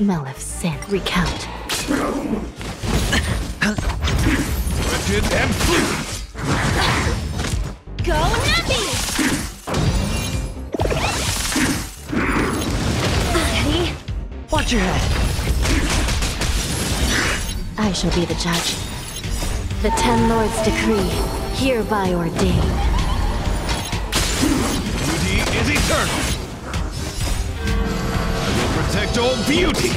smell of scent. Recount. Wretched and flew. Go Nappy! Ready? Watch your head. I shall be the judge. The Ten Lords' decree, hereby ordained. Beauty is eternal. Protect all beauty!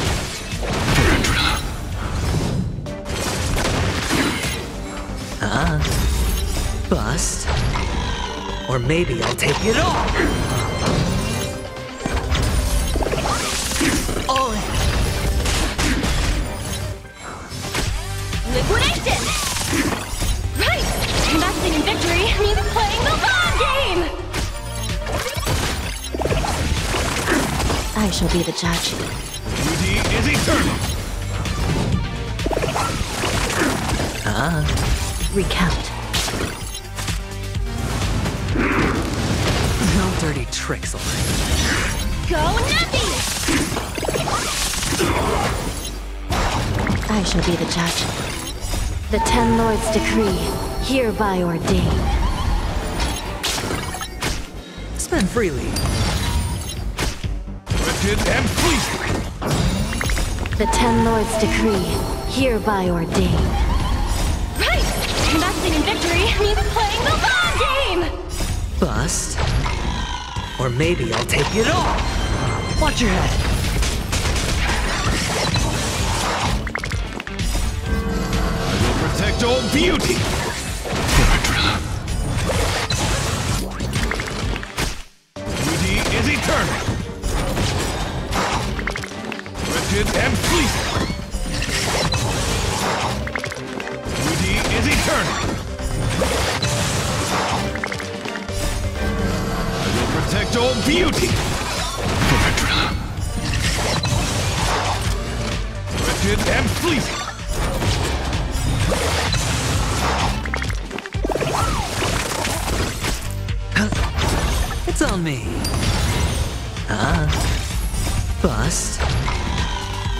Bust? Or maybe I'll take it all! All in! Liquidation! Right! Investing in victory means playing the long game! I shall be the judge. Beauty is eternal! Recount. No dirty tricks, alright. Go Nappy! I shall be the judge. The Ten Lords' decree, hereby ordained. Spend freely. And please. The Ten Lords' decree, hereby ordained. Right! Investing in victory means playing the long game! Bust? Or maybe I'll take it all! Watch your head! I will protect all beauty! Beauty is eternal! And please! Beauty is eternal! I will protect all beauty! Wretched and please! It's on me! Bust?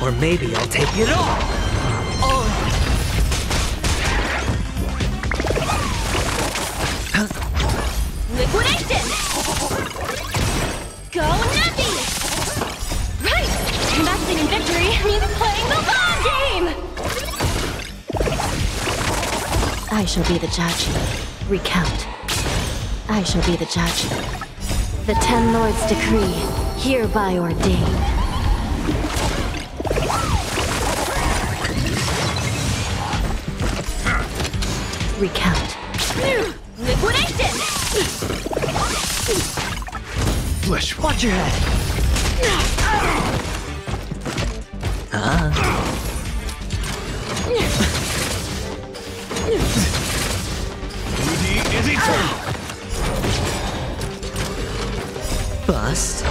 Or maybe I'll take it all! All in! Liquidation! Go Nappy! Right! Investing in victory means playing the long game! I shall be the judge. Recount. I shall be the judge. The Ten Lords' decree, hereby ordained. Recount. Liquidation! Flesh, watch your head! Beauty is eternal! Bust?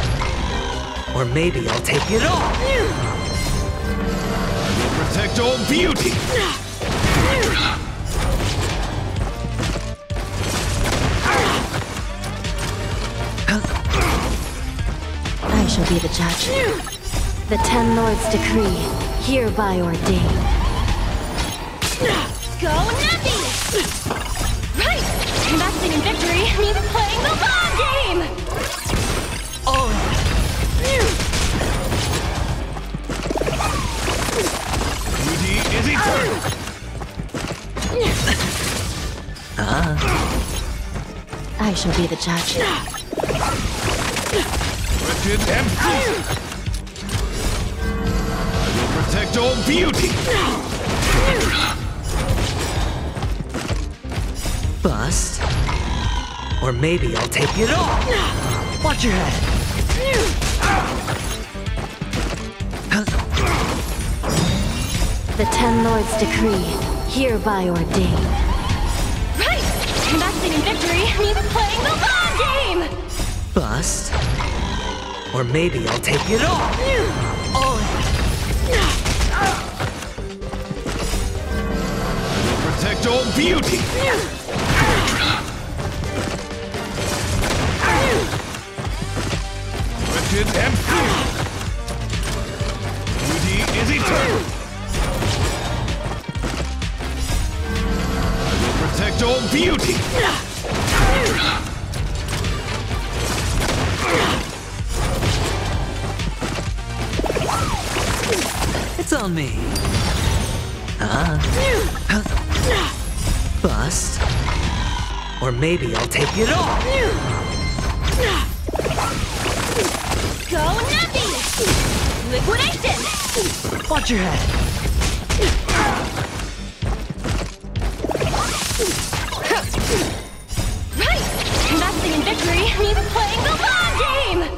Or maybe I'll take it all! I will protect all beauty! Shall be the judge. The Ten Lords' decree, hereby ordained. Go Nappy! Right! Investing in victory means playing the long game! All in! Beauty is eternal! I shall be the judge. Wretched and fool! I will protect all beauty! Bust? Or maybe I'll take it all! Watch your head! The Ten Lords' decree, hereby ordained. Right! Investing in victory means playing the long game! Bust? Or maybe I'll take it all! All in! I will protect all beauty! Wretched and fool! Beauty I will protect all beauty! It's on me! Bust? Or maybe I'll take it all! Go Navi! Liquidation! Watch your head! Right! Investing in victory means playing the long game!